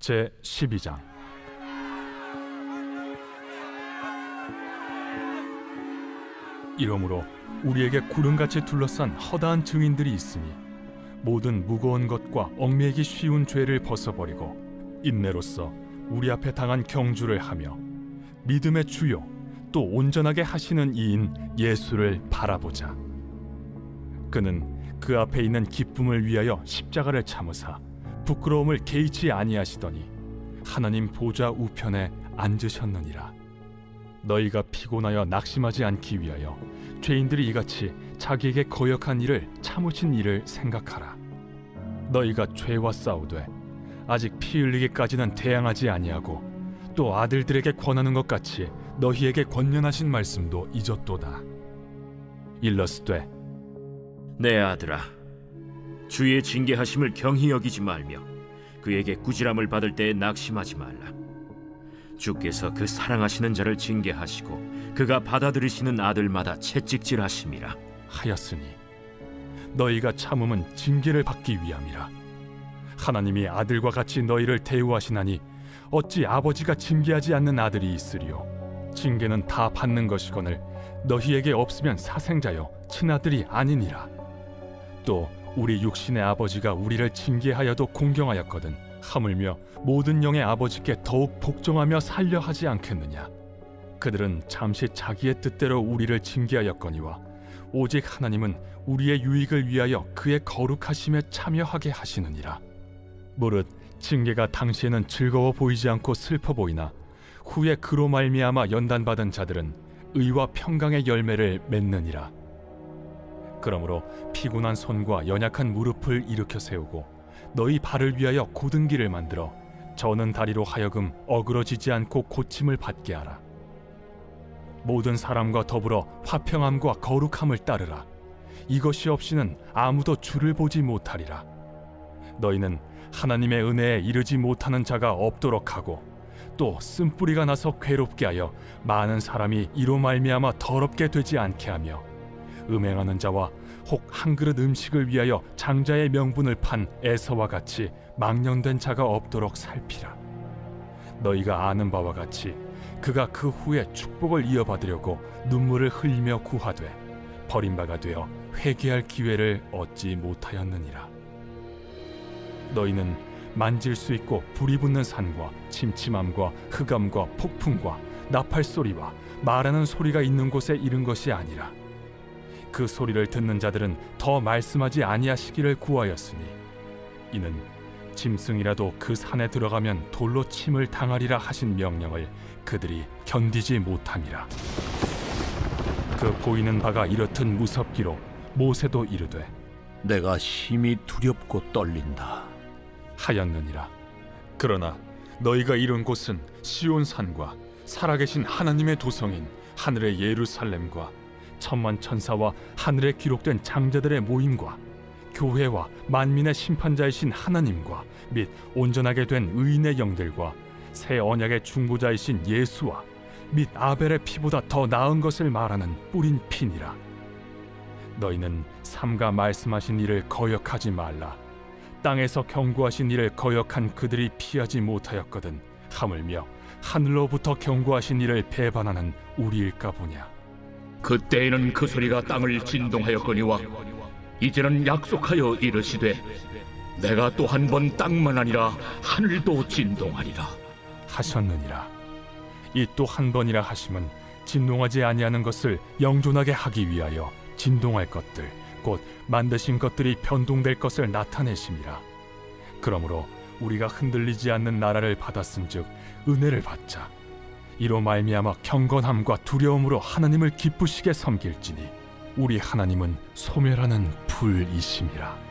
제12장 이러므로 우리에게 구름같이 둘러싼 허다한 증인들이 있으니 모든 무거운 것과 얽매이기 쉬운 죄를 벗어버리고 인내로써 우리 앞에 당한 경주를 하며 믿음의 주요 또 온전하게 하시는 이인 예수를 바라보자. 그는 그 앞에 있는 기쁨을 위하여 십자가를 참으사 부끄러움을 개의치 아니하시더니 하나님 보좌 우편에 앉으셨느니라. 너희가 피곤하여 낙심하지 않기 위하여 죄인들이 이같이 자기에게 거역한 일을 참으신 이를 생각하라. 너희가 죄와 싸우되 아직 피 흘리기까지는 대항하지 아니하고 또 아들들에게 권하는 것 같이 너희에게 권면하신 말씀도 잊었도다. 일렀으되 내 아들아, 주의 징계하심을 경히 여기지 말며 그에게 꾸지람을 받을 때에 낙심하지 말라. 주께서 그 사랑하시는 자를 징계하시고 그가 받아들이시는 아들마다 채찍질하심이라 하였으니 너희가 참음은 징계를 받기 위함이라. 하나님이 아들과 같이 너희를 대우하시나니 어찌 아버지가 징계하지 않는 아들이 있으리요. 징계는 다 받는 것이거늘 너희에게 없으면 사생자여 친아들이 아니니라. 또 우리 육신의 아버지가 우리를 징계하여도 공경하였거든 하물며 모든 영의 아버지께 더욱 복종하며 살려 하지 않겠느냐. 그들은 잠시 자기의 뜻대로 우리를 징계하였거니와 오직 하나님은 우리의 유익을 위하여 그의 거룩하심에 참여하게 하시느니라. 무릇 징계가 당시에는 즐거워 보이지 않고 슬퍼 보이나 후에 그로 말미암아 연단받은 자들은 의와 평강의 열매를 맺느니라. 그러므로 피곤한 손과 연약한 무릎을 일으켜 세우고 너희 발을 위하여 고등기를 만들어 저는 다리로 하여금 어그러지지 않고 고침을 받게 하라. 모든 사람과 더불어 화평함과 거룩함을 따르라. 이것이 없이는 아무도 주를 보지 못하리라. 너희는 하나님의 은혜에 이르지 못하는 자가 없도록 하고 또 쓴뿌리가 나서 괴롭게 하여 많은 사람이 이로 말미암아 더럽게 되지 않게 하며 음행하는 자와 혹 한 그릇 음식을 위하여 장자의 명분을 판 에서와 같이 망령된 자가 없도록 살피라. 너희가 아는 바와 같이 그가 그 후에 축복을 이어받으려고 눈물을 흘리며 구하되 버림바가 되어 회개할 기회를 얻지 못하였느니라. 너희는 만질 수 있고 불이 붙는 산과 침침함과 흑암과 폭풍과 나팔소리와 말하는 소리가 있는 곳에 이른 것이 아니라 그 소리를 듣는 자들은 더 말씀하지 아니하시기를 구하였으니 이는 짐승이라도 그 산에 들어가면 돌로 침을 당하리라 하신 명령을 그들이 견디지 못함이라. 그 보이는 바가 이렇듯 무섭기로 모세도 이르되 내가 심히 두렵고 떨린다 하였느니라. 그러나 너희가 이른 곳은 시온산과 살아계신 하나님의 도성인 하늘의 예루살렘과 천만 천사와 하늘에 기록된 장자들의 모임과 교회와 만민의 심판자이신 하나님과 및 온전하게 된 의인의 영들과 새 언약의 중보자이신 예수와 및 아벨의 피보다 더 나은 것을 말하는 뿌린 피니라. 너희는 삼가 말씀하신 이를 거역하지 말라. 땅에서 경고하신 이를 거역한 그들이 피하지 못하였거든 하물며 하늘로부터 경고하신 이를 배반하는 우리일까 보냐. 그때에는 그 소리가 땅을 진동하였거니와 이제는 약속하여 이르시되 내가 또 한 번 땅만 아니라 하늘도 진동하리라 하셨느니라. 이 또 한 번이라 하심은 진동하지 아니하는 것을 영존하게 하기 위하여 진동할 것들 곧 만드신 것들이 변동될 것을 나타내심이라. 그러므로 우리가 흔들리지 않는 나라를 받았은즉 은혜를 받자. 이로 말미암아 경건함과 두려움으로 하나님을 기쁘시게 섬길지니 우리 하나님은 소멸하는 불이심이라.